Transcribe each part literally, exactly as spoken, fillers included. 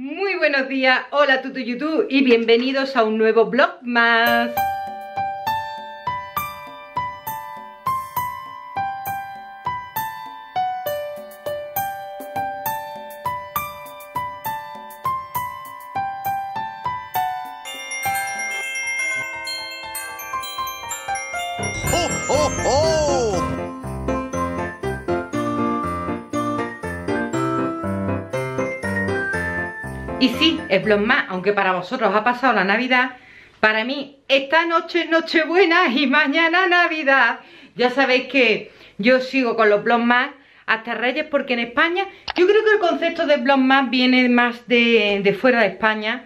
Muy buenos días, hola Tutu YouTube y bienvenidos a un nuevo Vlogmas. Y sí, es Vlogmas, aunque para vosotros ha pasado la Navidad, para mí esta noche es Nochebuena y mañana Navidad. Ya sabéis que yo sigo con los Vlogmas hasta Reyes, porque en España, yo creo que el concepto de Vlogmas viene más de, de fuera de España.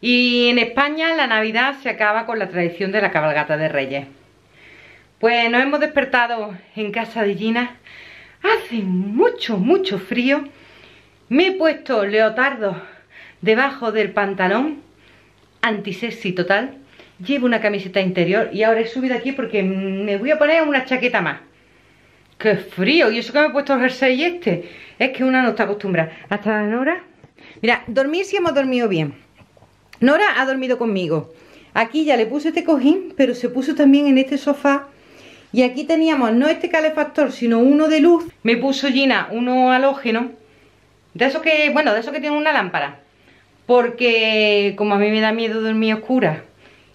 Y en España la Navidad se acaba con la tradición de la cabalgata de Reyes. Pues nos hemos despertado en casa de Gina, hace mucho, mucho frío. Me he puesto leotardos debajo del pantalón, antisexy total, llevo una camiseta interior y ahora he subido aquí porque me voy a poner una chaqueta más. ¡Qué frío! Y eso que me he puesto el jersey este, es que una no está acostumbrada. Hasta Nora, mira, dormir si hemos dormido bien. Nora ha dormido conmigo, aquí ya le puse este cojín, pero se puso también en este sofá. Y aquí teníamos no este calefactor, sino uno de luz. Me puso Gina uno halógeno, de esos que, bueno, de esos que tienen una lámpara, porque como a mí me da miedo dormir oscura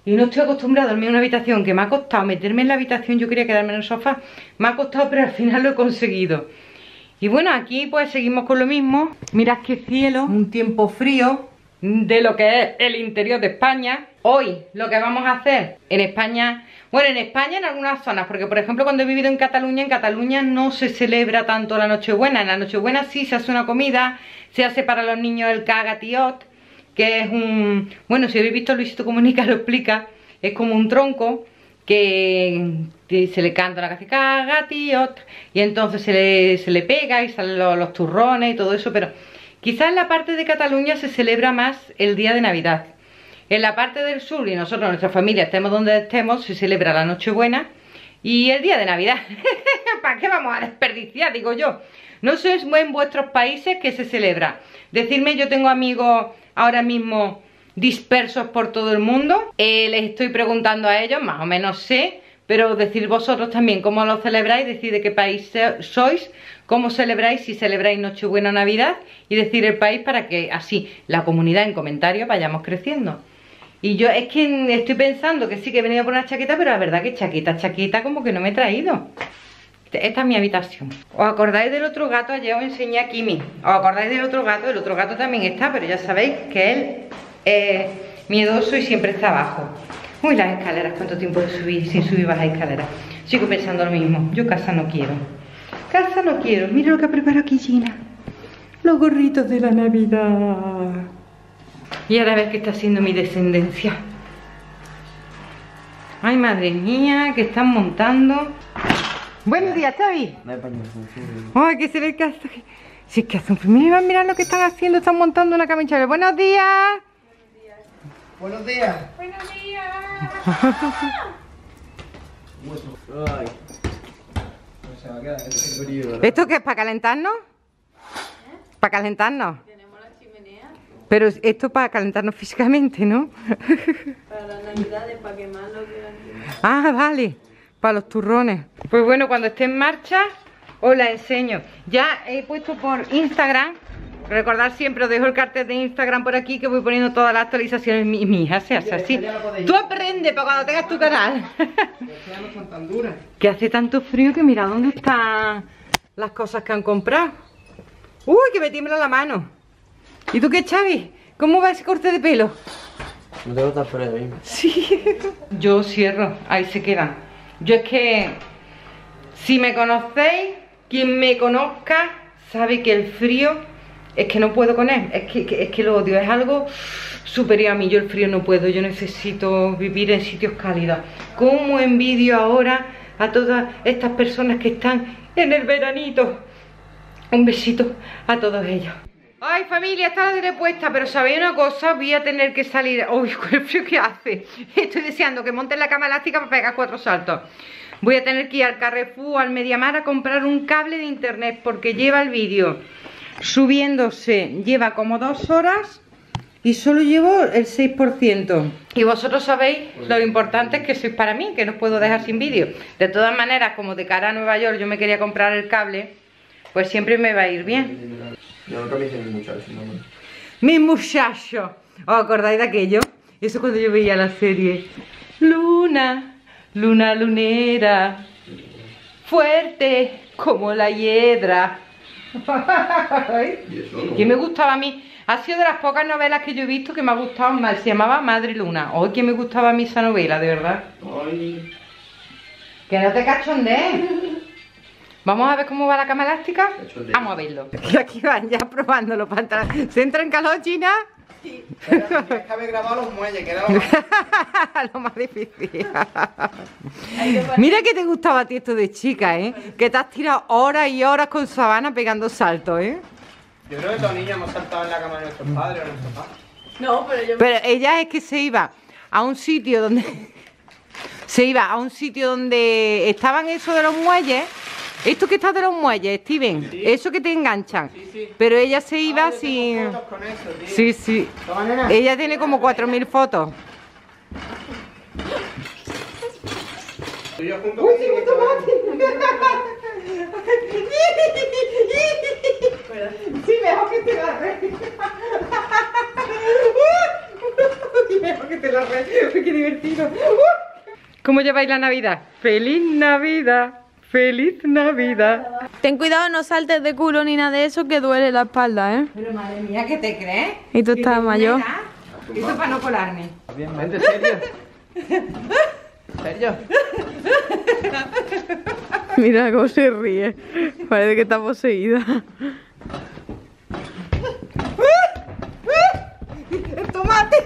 y no estoy acostumbrada a dormir en una habitación, que me ha costado meterme en la habitación. Yo quería quedarme en el sofá, me ha costado, pero al final lo he conseguido. Y bueno, aquí pues seguimos con lo mismo. Mirad qué cielo, un tiempo frío de lo que es el interior de España. Hoy lo que vamos a hacer en España, bueno, en España en algunas zonas, porque por ejemplo cuando he vivido en Cataluña, en Cataluña no se celebra tanto la Nochebuena. En la Nochebuena sí se hace una comida, se hace para los niños el cagatiot, que es un... bueno, si habéis visto Luisito Comunica lo explica, es como un tronco que se le canta una canción, cagatiot, y entonces se le, se le pega y salen los, los turrones y todo eso. Pero quizás en la parte de Cataluña se celebra más el día de Navidad. En la parte del sur, y nosotros, nuestra familia, estemos donde estemos, se celebra la Nochebuena y el día de Navidad. ¿Para qué vamos a desperdiciar? Digo yo. No sé en vuestros países que se celebra. Decidme, yo tengo amigos ahora mismo dispersos por todo el mundo. Eh, les estoy preguntando a ellos, más o menos sé, pero decid vosotros también cómo lo celebráis, decid de qué país sois, cómo celebráis, si celebráis Nochebuena o Navidad, y decir el país para que así la comunidad en comentarios vayamos creciendo. Y yo es que estoy pensando que sí que he venido por una chaqueta, pero la verdad que chaqueta, chaqueta como que no me he traído. Esta es mi habitación. ¿Os acordáis del otro gato? Ayer os enseñé a Kimi. ¿Os acordáis del otro gato? El otro gato también está, pero ya sabéis que él es eh, miedoso y siempre está abajo. Uy, las escaleras, cuánto tiempo de subir sin subir las escaleras. Sigo pensando lo mismo, yo casa no quiero. Casa no quiero. Mira lo que ha preparado aquí Gina, los gorritos de la Navidad. Y ahora ves que está haciendo mi descendencia. Ay, madre mía, que están montando. Buenos días, Xavi. Ay, que se ve el caso. Si es que hace un frío, mirad lo que están haciendo, están montando una cama hinchable. Buenos días. Buenos días. Buenos días. ¿Esto qué es? ¿Para calentarnos? ¿Eh? ¿Para calentarnos? Tenemos la chimenea. Pero esto para calentarnos físicamente, ¿no? Para las navidades, para quemarlo. Ah, vale. Para los turrones. Pues bueno, cuando esté en marcha os la enseño. Ya he puesto por Instagram. Recordad siempre, os dejo el cartel de Instagram por aquí, que voy poniendo todas las actualizaciones. Mi, mi hija se hace así. Tú aprendes para cuando tengas tu canal. Que hace tanto frío que mira dónde están las cosas que han comprado. Uy, que me tiembla la mano. ¿Y tú qué, Chavi? ¿Cómo va ese corte de pelo? No tengo tan frío ahí. Sí. Yo cierro, ahí se quedan. Yo es que, si me conocéis, quien me conozca sabe que el frío... es que no puedo con él, es que, que, es que lo odio, es algo superior a mí. Yo el frío no puedo, yo necesito vivir en sitios cálidos. Como envidio ahora a todas estas personas que están en el veranito. Un besito a todos ellos. Ay, familia, está la tele puesta, pero ¿sabéis una cosa? Voy a tener que salir. Uy, con el frío que hace. Estoy deseando que monten la cama elástica para pegar cuatro saltos. Voy a tener que ir al Carrefour, al Mediamar, a comprar un cable de internet, porque lleva el vídeo subiéndose, lleva como dos horas y solo llevo el seis por ciento. Y vosotros sabéis lo importante que sois para mí, que no os puedo dejar sin vídeo. De todas maneras, como de cara a Nueva York yo me quería comprar el cable, pues siempre me va a ir bien. Yo nunca me hice mi muchacho, ¿no? ¡Mi muchacho! ¿Os acordáis de aquello? Eso cuando yo veía la serie. Luna, luna lunera, fuerte como la hiedra. ¿Qué me gustaba a mí? Ha sido de las pocas novelas que yo he visto que me ha gustado más. Se llamaba Madre Luna. ¡Ay, que me gustaba a mí esa novela, de verdad! Ay. ¡Que no te cachondees! Vamos a ver cómo va la cama elástica. Cachondeo. Vamos a verlo. Y aquí van ya probando los pantalones. ¿Se entra en calor, Gina? Sí. Que haber grabado los muelles, que era lo más, lo más difícil. Mira que te gustaba a ti esto de chica, ¿eh? Que te has tirado horas y horas con sabana pegando saltos, ¿eh? Yo creo que todos niños hemos saltado en la cama de nuestros padres o nuestros papás. No, pero yo... Pero ella es que se iba a un sitio donde... se iba a un sitio donde estaban eso de los muelles. Esto que está de los muelles, Steven, sí. Eso que te enganchan, sí, sí. Pero ella se iba ah, sin... Fotos con eso, tío. Sí, sí. Ella tiene como cuatro mil fotos. Uy, un tomate. Sí, mejor que te la re. Mejor que te la re. Qué divertido. ¿Cómo lleváis la Navidad? ¡Feliz Navidad! ¡Feliz Navidad! Ten cuidado, no saltes de culo ni nada de eso, que duele la espalda, ¿eh? Pero madre mía, ¿qué te crees? ¿Y tú estás mayor? Eso para no colarme. Vente, Sergio. Sergio. Mira cómo se ríe. Parece que está poseída. ¡El tomate!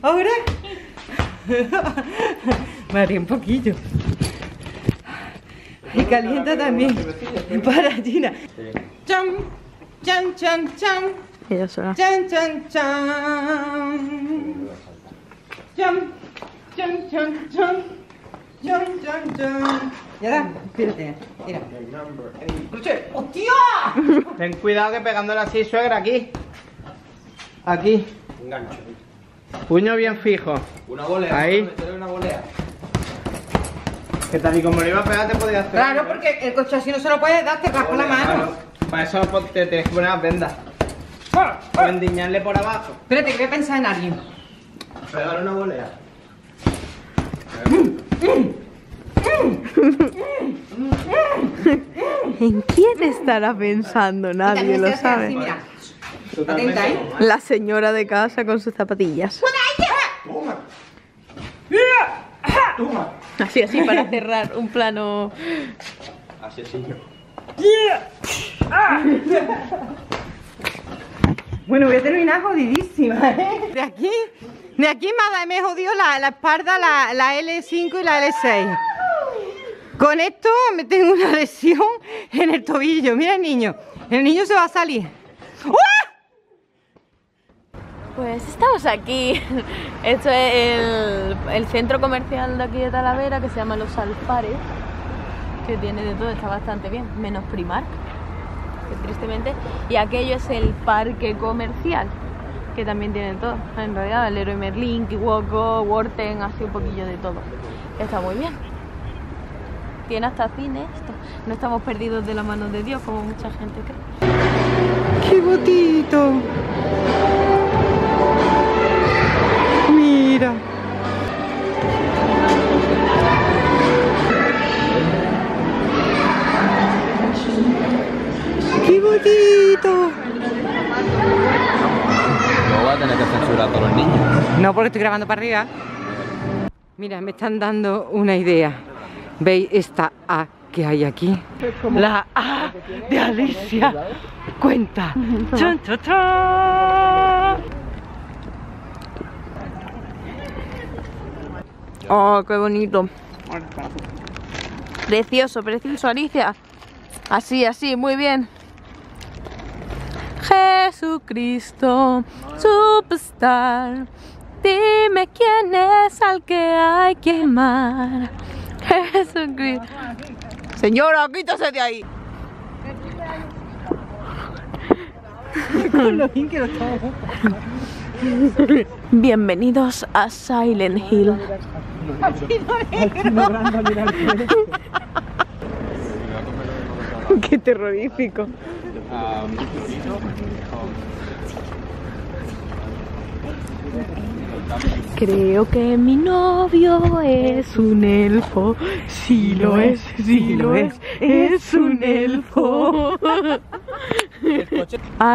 Ahora me haría un poquillo y calienta también para Gina. Chan, chan, chan, chan. Ella sola. Chan, chan, chan. Chan, chan, chan, chan. Chan, chan, chan. Ya da, espérate, mira. ¡Hostia! Ten cuidado que pegándola así, suegra, aquí. Aquí. Un gancho. Puño bien fijo. Una volea. Ahí. Una volea. Que tal y como le iba a pegar te podías hacer. Claro, ¿no? Porque el coche así no se lo puedes dar, te raspa la mano. Claro. Para eso te tienes que poner las vendas. ¡Ah! ¡Ah! O endiñarle por abajo. Espérate, que voy a pensar en alguien. Pegar una volea. ¿En quién estará pensando? Nadie lo sabe. Atenta, ¿eh? La señora de casa con sus zapatillas. Toma. Toma. Así, así, para cerrar un plano. Así, así. Bueno, voy a terminar jodidísima, ¿eh? De aquí, de aquí me jodió la, la espalda, la, la L cinco y la L seis. Con esto me tengo una lesión en el tobillo. Mira el niño. El niño se va a salir. Pues estamos aquí, esto es el, el centro comercial de aquí de Talavera, que se llama Los Alpares, que tiene de todo, está bastante bien, menos Primark, que tristemente, y aquello es el parque comercial, que también tiene todo, en realidad, el Leroy Merlín, Kiwoko, Warten, así un poquillo de todo, está muy bien. Tiene hasta cine, esto. No estamos perdidos de la mano de Dios, como mucha gente cree. ¡Qué botito! Mira. ¡Qué bonito! No voy a tener que censurar a todos los niños. No, porque estoy grabando para arriba. Mira, me están dando una idea. ¿Veis esta A que hay aquí? La A de Alicia cuenta. ¡Chan, chan, chan! Oh, qué bonito. Precioso, precioso, Alicia. Así, así, muy bien. Jesucristo, superstar. Dime quién es al que hay que amar. Jesucristo. Señora, quítase de ahí. Bienvenidos a Silent Hill. Qué terrorífico. Creo que mi novio es un elfo. Sí lo es, sí lo es, es un elfo. I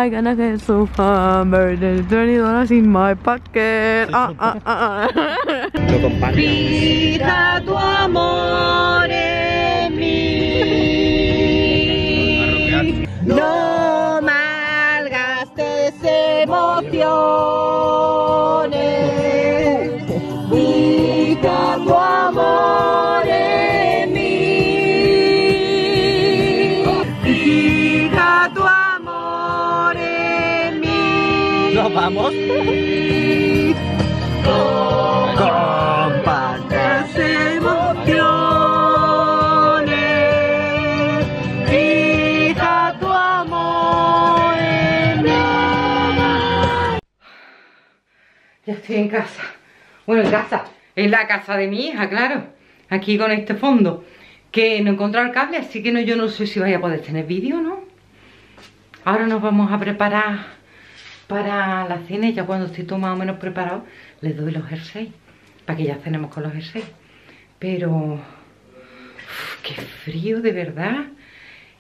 gonna get so far, but there's twenty dollars in my pocket. Ah, ah, ah. Fija tu amor en mí. No malgastes emociones. Fija tu amor en mí. Fija tu amor. Vamos. Compartas emociones, fija tu amor en mí. Ya estoy en casa. Bueno, en casa. En la casa de mi hija, claro. Aquí con este fondo. Que no he encontrado el cable, así que no, yo no sé si vais a poder tener vídeo, ¿no? Ahora nos vamos a preparar para la cena, y ya cuando estoy todo más o menos preparado les doy los jerseys para que ya cenemos con los jerseys. Pero uf, qué frío de verdad,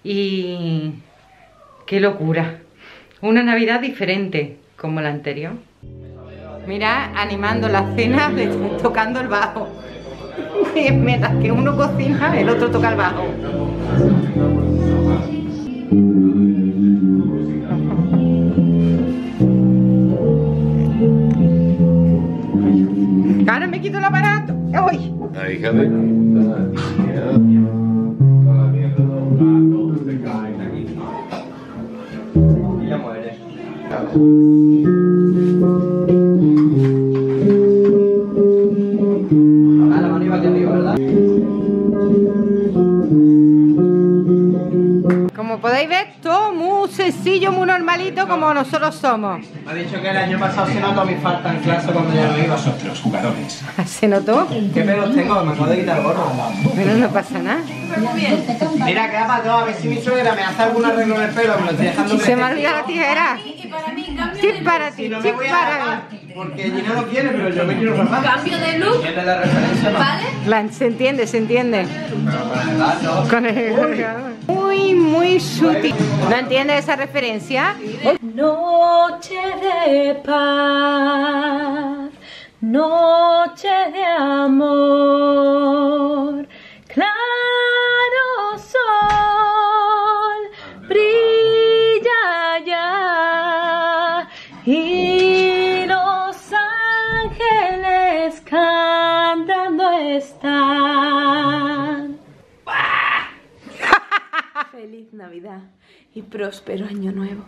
y qué locura, una Navidad diferente como la anterior. Mirad, animando la cena, le están tocando el bajo. Mientras que uno cocina, el otro toca el bajo. Ahora me quito el aparato. ¡Ay! Ahí, Javi. Y ya muere. Ahora la mano iba aquí arriba, ¿verdad? Como podéis ver, todo muy sencillo, muy normalito, como nosotros somos. Me ha dicho que el año pasado se notó mi falta en clase cuando ya no iba a vosotros, jugadores. ¿Se notó? ¿Qué pelos tengo? Me acabo de quitar el gorro. Pero no pasa nada. Muy bien. Mira, que ha pasado, a ver si mi suegra me hace algún arreglo en el pelo, me lo estoy dejando. Se me ha olvidado la tijera. Sí, para ti, sí, para mí. Porque Gina no quiere, pero yo me quiero rapar. Cambio de look. La referencia, ¿no? ¿Vale? La, se entiende, se entiende. Pero con el gato. Con el gato. Muy, muy sutil. ¿No entiendes esa referencia? Noche de paz, noche de amor, claro sol, brilla ya. Y los ángeles cantando están. Feliz Navidad y próspero año nuevo.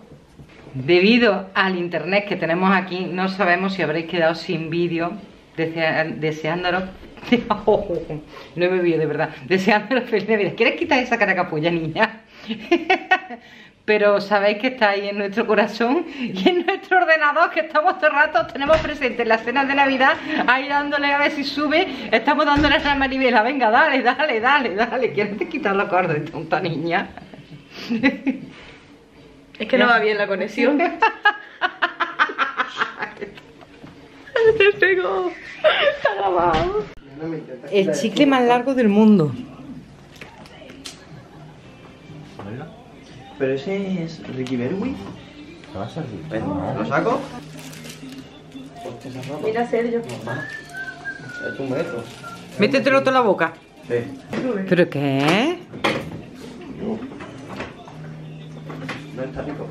Debido al internet que tenemos aquí, no sabemos si habréis quedado sin vídeo, desea, deseándonos. Oh, no he bebido, de verdad. Deseándonos feliz Navidad. ¿Quieres quitar esa cara capulla, niña? Pero sabéis que está ahí en nuestro corazón y en nuestro ordenador, que estamos todo el rato, tenemos presente en las cenas de Navidad, ahí dándole a ver si sube, estamos dándole a la maribela, venga, dale, dale, dale, dale, ¿quieres quitar la corda de tonta niña? Es que no va bien la conexión. Se pegó, está grabado. El chicle más largo del mundo. Pero ese es Ricky Berwin. ¿Lo vas a hacer? ¿Lo saco? Mira, Sergio. Se ha hecho un beso. Métetelo todo en la boca. Sí. ¿Pero qué? No está rico.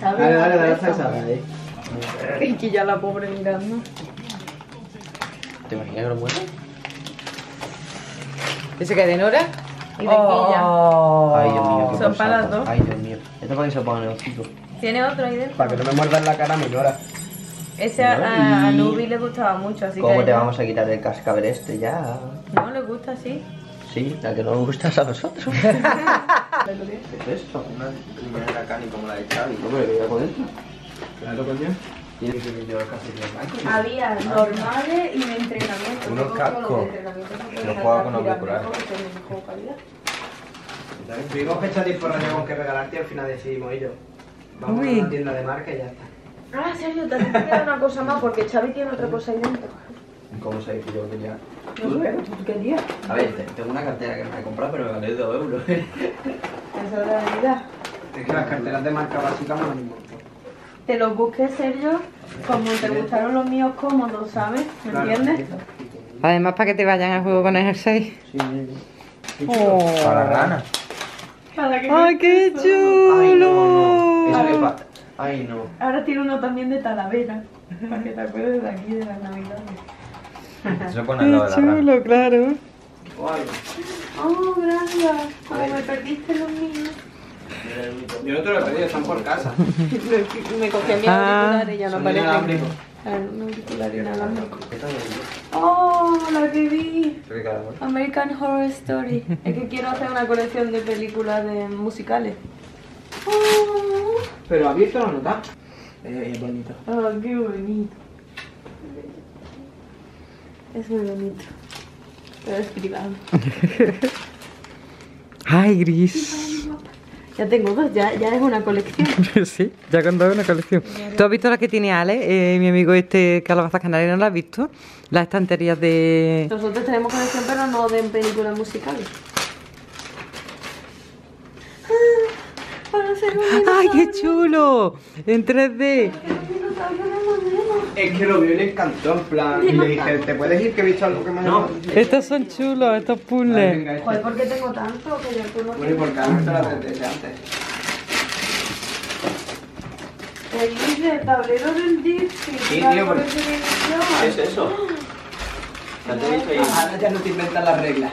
Dale, dale, dale, salsa. Ricky ya la pobre mirando. ¿Te imaginas que lo muere? ¿Ese que es de Nora? Y de oh. Ay, Dios mío, son para las dos. Ay, Dios mío. Esto para que se ponga en el hocico. Tiene otro ahí dentro. Para que no me muerdas la cara, mi Nora. Ese a, a Nubi le gustaba mucho, así que... ¿Cómo te vamos a quitar el cascabel este ya? No, le gusta así. Sí, la que no le gusta es a nosotros. ¿Qué es esto? Una limonera cani como la de Chavi. ¿Cómo le voy a poner? ¿Qué le voy Había normales y de entrenamiento. Unos cascos. Yo jugaba con los biculares. Tuvimos que echar información con que regalarte y al final decidimos ello. Vamos Uy. a una tienda de marca y ya está. Ah, Sergio, te has quedado una cosa más porque Xavi tiene otra cosa ahí dentro. ¿Cómo sabéis que yo quería? No sé, ¿tú querías? A ver, tengo una cartera que me he comprado, pero me vale dos euros. ¿Eso es la vida? Es que las carteras de marca básica no me importan. Te los busqué, Sergio, como te gustaron los míos cómodos, ¿sabes? ¿Me claro, entiendes? Además, para que te vayan al juego con el jersey. Sí, sí. Oh. Para la rana. ¡Ay, qué chulo! Ay, no, no. Eso que pasa. Ay, no. Ahora tiene uno también de Talavera, para que te acuerdes de aquí, de las navidades. Se pone al lado de la rama. Qué chulo, claro. Oh, gracias. Como me perdiste los míos. Yo no te lo he perdido, están por casa. Me cogí a mi auricular y ya no aparece. Un auricular inalámbrico. Oh, la que vi. American Horror Story. Es que quiero hacer una colección de películas de musicales. Oh. Pero abierto no está. Es bonito. Ah, oh, qué bonito. Es muy bonito. Pero es privado. Ay, gris. Ya tengo dos, ya, ya es una colección. Sí, ya he contado una colección. ¿Tú has visto la que tiene Ale, eh, mi amigo este Calabaza Canaria? ¿No la has visto? Las estanterías de... Nosotros tenemos colección, pero no de películas musicales. ¡Ay, qué chulo! En tres D. Es que lo vio y le encantó, en plan. Y le dije, ¿te puedes ir que he visto algo que me ha llamado? Estos son chulos, estos puzzles. Joder, ¿por qué tengo tanto? Que yo tengo. Bueno, porque han visto las tres D de antes. El dice, el tablero del Dipsy. Sí, tío, pero... ¿Qué es eso? Ahora ya no te inventas las reglas.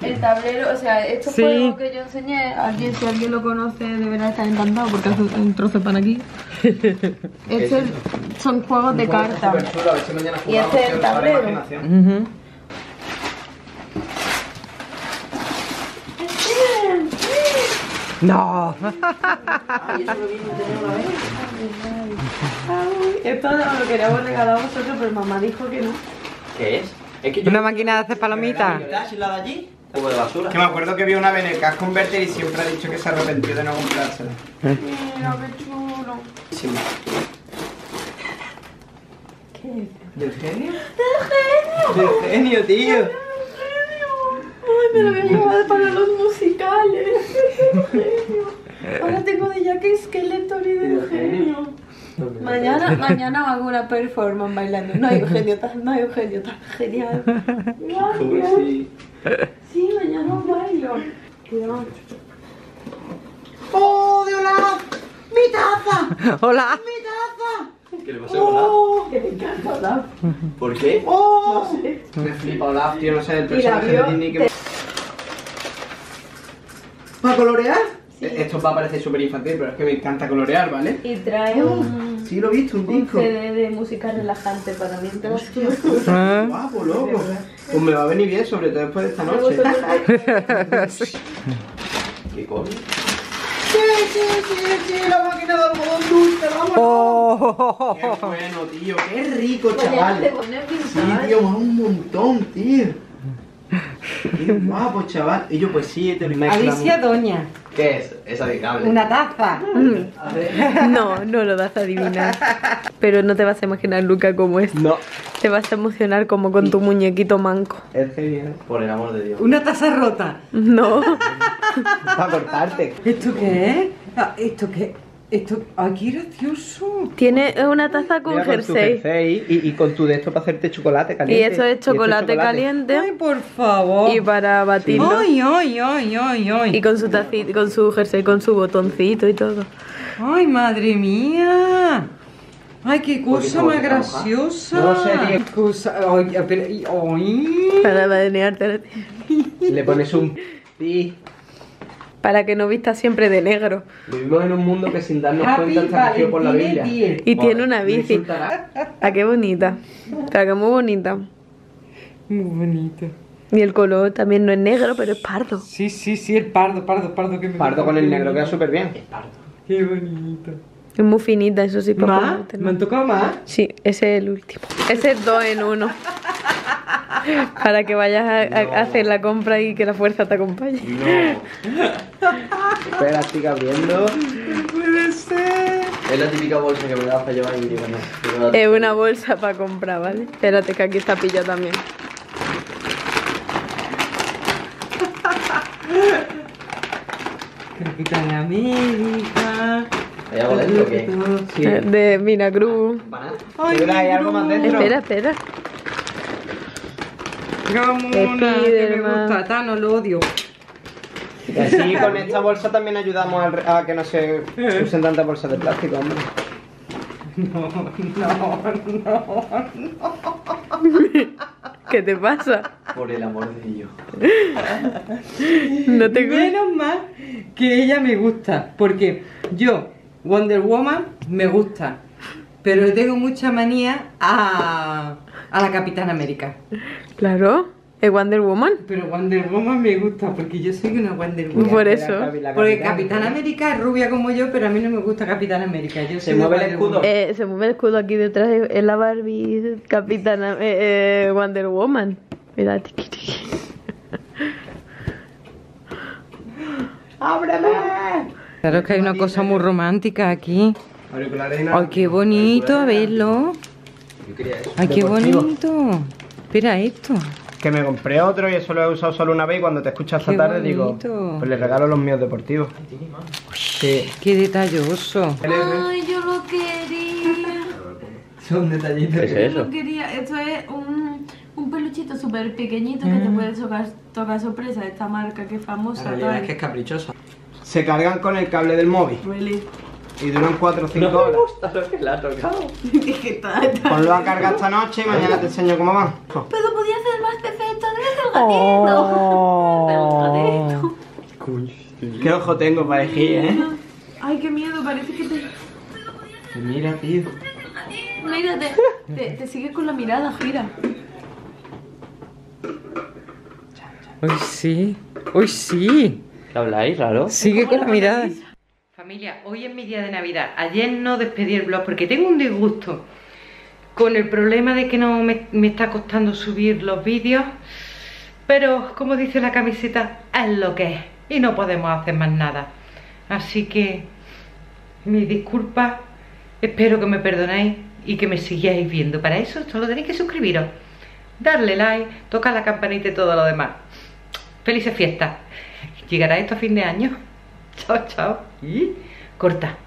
El tablero, o sea, esto sí. Fue lo que yo enseñé. Alguien, si alguien lo conoce, deberá estar encantado porque hace un trozo de pan aquí. Estos es son juegos un de juego cartas. Y este es el tablero. Uh-huh. No. Ay, eso lo vi, no tenía una vez. Ay, esto lo queríamos regalar a vosotros, pero mamá dijo que no. ¿Qué es? Es que yo... ¿Una máquina de hacer palomitas? ¿Y la de allí? Cubo de basura. Que me acuerdo que vi una vez en el Cash Converter y siempre ha dicho que se arrepentió de no comprársela. ¿Eh? Mira, qué chulo. Sí. ¿Qué es? ¿Del genio? ¡Del genio! ¡Del genio, tío! ¡Del genio! ¡Ay, me lo había llevado para los musicales! ¡Del genio! Ahora tengo de Jack Skeletor y del genio. Mañana, mañana hago una performance bailando. No hay Eugenio, tan, no hay Eugenio, tan genial. Sí. Sí, mañana bailo. Cuidado. ¡Oh, de Olaf! ¡Mi taza! ¡Hola! ¡Mi taza! ¿Qué le pasa a Olaf? Oh, que me encanta Olaf. ¿Por qué? Oh, no sé. Me flipa Olaf, tío, no sé el personaje de Disney que... ¿Para colorear? Esto va a parecer súper infantil, pero es que me encanta colorear, ¿vale? Y trae oh, un... Sí, lo he visto, un disco. Un C D de música relajante para mientras... ¿Eh? Guapo, loco. Pues me va a venir bien, sobre todo después de esta noche. ¿Qué coño? ¡Sí, sí, sí, sí! ¡La máquina de algodón dulce! ¡Vámonos! Oh. ¡Qué bueno, tío! ¡Qué rico, chaval! Te pones bien, sí, tío, un montón, tío. ¡Qué guapo, chaval! Y yo, pues sí, te lo Alicia Doña. ¿Qué es? Es adivinable. ¡Una taza! No, no lo vas a adivinar. Pero no te vas a imaginar, Luca, cómo es. No. Te vas a emocionar como con tu muñequito manco. Es genial. Por el amor de Dios. ¿Una taza rota? No. Para cortarte. ¿Esto qué es? ¿Esto qué? Esto... ¡Ay, qué gracioso! Tiene una taza con, mira, con jersey. jersey y, y con tu de esto para hacerte chocolate caliente. Y eso es chocolate, esto es chocolate caliente. ¡Ay, por favor! Y para batirlo. ¡Ay, ay, ay, ay, ay! Y con su tacita, con su jersey, con su botoncito y todo. ¡Ay, madre mía! ¡Ay, qué cosa más graciosa! No sé, qué cosa... ¡Ay, pero... ¡Ay! Para banearte. Le pones un... Sí. para que no vista siempre de negro. Vivimos en un mundo que sin darnos Happy cuenta está regido por la Biblia. Y bueno, tiene una bici. Ah, qué bonita. Pero que muy bonita. Muy bonita. Y el color también no es negro, pero es pardo. Sí, sí, sí, el pardo, pardo, pardo. Que me pardo con el negro, queda súper bien. Es pardo. Qué bonito. Es muy finita, eso sí. ¿Más? ¿Me han tocado más? Sí, ese es el último. Ese es dos en uno. Para que vayas a, no. a hacer la compra y que la fuerza te acompañe. No. Espera, siga abriendo. No puede ser. Es la típica bolsa que me da para llevar y digo, no. Es una bolsa para comprar, ¿vale? Espérate, que aquí está pillado también. Capitán América. ¿Hay algo dentro o qué? Sí. De Minacruz. ¿Hay algo más dentro? Espera, espera. Una que me gusta, tan, no lo odio. Y así con esta bolsa también ayudamos a, a que no se usen tantas bolsas de plástico, hombre. No, no, no, no. ¿Qué te pasa? Por el amor de Dios. No te... Menos mal que ella me gusta, porque yo, Wonder Woman, me gusta, pero le tengo mucha manía a... a la Capitán América. Claro, es Wonder Woman. Pero Wonder Woman me gusta porque yo soy una Wonder Woman. Por eso. Porque Capitán América es rubia como yo, pero a mí no me gusta Capitán América. Yo se mueve el escudo. Eh, se mueve el escudo aquí detrás. Es la Barbie Capitán eh, eh, Wonder Woman. Mira, tiqui tiqui. ¡Ábreme! Claro que hay una cosa muy romántica aquí. ¡Ay, qué bonito! Verlo. ¡Ay, qué bonito! Mira esto. Que me compré otro y eso lo he usado solo una vez. Y cuando te escuchas esta tarde digo, pues le regalo los míos deportivos. Sí. ¡Qué detalloso! ¡Ay, yo lo quería! Son detallitos. ¿Qué es eso? Esto es un, un peluchito súper pequeñito que te puede tocar, tocar sorpresa. Esta marca que es famosa. La realidad es que es caprichosa. Se cargan con el cable del móvil. Really? Y duran cuatro o cinco horas. No me gusta lo que le ha tocado. Ponlo a cargar esta noche y mañana te enseño cómo va. Pero podía hacer más defecto desde el gatito. Oh. Qué ojo tengo para elegir, ¿eh? Ay, qué miedo, parece que te... Mira, tío. Mira, te, te, te sigues con la mirada, gira. Hoy sí, hoy sí. ¿Qué habláis, raro? Sigue con la mirada. Familia, hoy es mi día de Navidad. Ayer no despedí el vlog porque tengo un disgusto con el problema de que no me, me está costando subir los vídeos. Pero, como dice la camiseta, es lo que es y no podemos hacer más nada. Así que, mis disculpas, espero que me perdonéis y que me sigáis viendo. Para eso solo tenéis que suscribiros, darle like, tocar la campanita y todo lo demás. Felices fiestas. Llegará esto a fin de año. Chao, chao. Y corta.